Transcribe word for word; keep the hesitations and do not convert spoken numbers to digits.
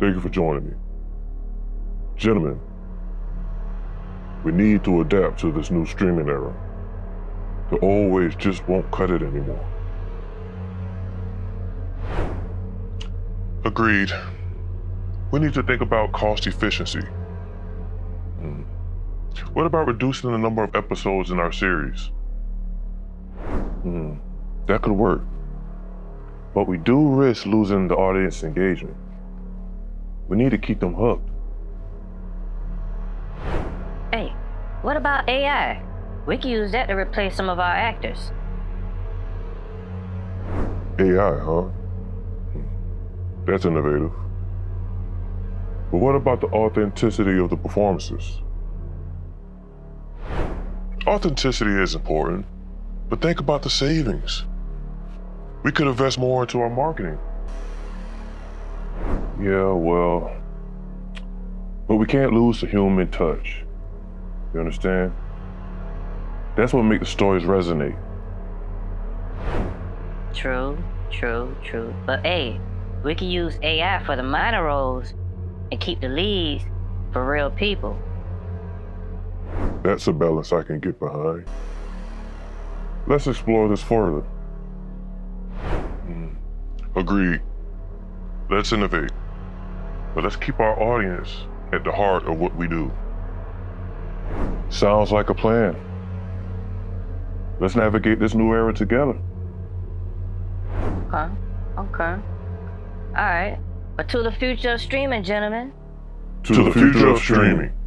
Thank you for joining me. Gentlemen, we need to adapt to this new streaming era. The old ways just won't cut it anymore. Agreed. We need to think about cost efficiency. Hmm. What about reducing the number of episodes in our series? Hmm. That could work. But we do risk losing the audience engagement. We need to keep them hooked. Hey, what about A I? We could use that to replace some of our actors. A I, huh? That's innovative. But what about the authenticity of the performances? Authenticity is important, but think about the savings. We could invest more into our marketing. Yeah, well, but we can't lose the human touch. You understand? That's what makes the stories resonate. True, true, true. But hey, we can use A I for the minor roles and keep the leads for real people. That's a balance I can get behind. Let's explore this further. Mm. Agreed. Let's innovate. But let's keep our audience at the heart of what we do. Sounds like a plan. Let's navigate this new era together. Okay, okay. All right, but to the future of streaming, gentlemen. To, to the, the future, future of streaming.